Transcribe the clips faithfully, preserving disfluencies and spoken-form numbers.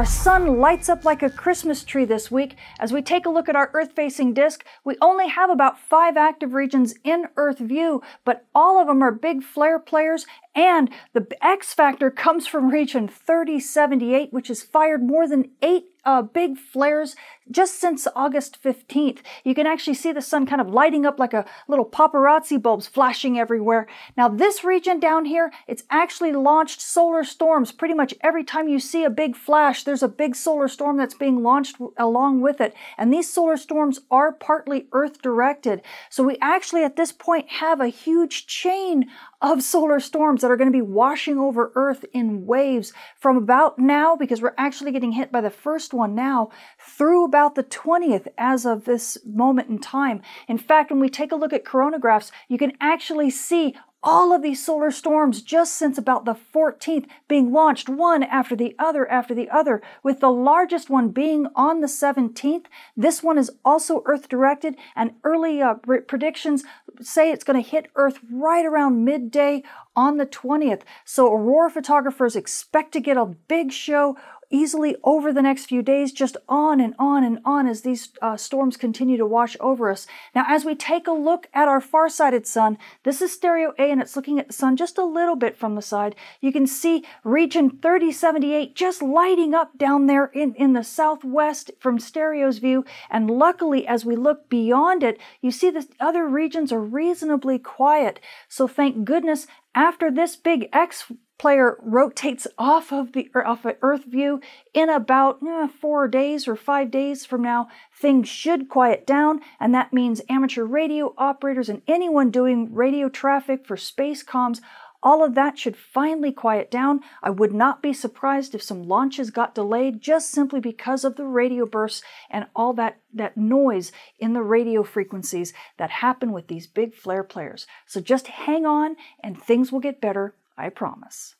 Our sun lights up like a Christmas tree this week. As we take a look at our Earth-facing disk, we only have about five active regions in Earth view, but all of them are big flare players, and the X factor comes from region thirty seventy-eight, which has fired more than eight Uh, big flares just since August fifteenth. You can actually see the sun kind of lighting up like a little paparazzi bulbs flashing everywhere. Now this region down here, it's actually launched solar storms. Pretty much every time you see a big flash, there's a big solar storm that's being launched along with it. And these solar storms are partly Earth directed. So we actually at this point have a huge chain of solar storms that are going to be washing over Earth in waves from about now, because we're actually getting hit by the first one now, through about the twentieth as of this moment in time. In fact, when we take a look at coronagraphs, you can actually see all of these solar storms just since about the fourteenth being launched one after the other after the other, with the largest one being on the seventeenth. This one is also Earth-directed, and early uh, predictions say it's going to hit Earth right around midday on the twentieth. So aurora photographers expect to get a big show easily over the next few days, just on and on and on as these uh, storms continue to wash over us. Now, as we take a look at our far-sighted sun, this is stereo A, and it's looking at the sun just a little bit from the side. You can see region thirty seventy-eight just lighting up down there in, in the southwest from stereo's view. And luckily, as we look beyond it, you see the other regions are reasonably quiet. So thank goodness, after this big X player rotates off of the off of Earth view in about eh, four days or five days from now, things should quiet down, and that means amateur radio operators and anyone doing radio traffic for space comms, all of that should finally quiet down. I would not be surprised if some launches got delayed just simply because of the radio bursts and all that, that noise in the radio frequencies that happen with these big flare players. So just hang on and things will get better, I promise.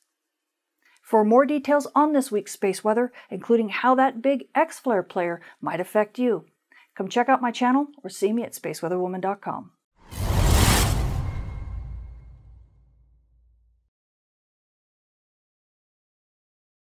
For more details on this week's space weather, including how that big X flare player might affect you, come check out my channel or see me at space weather woman dot com.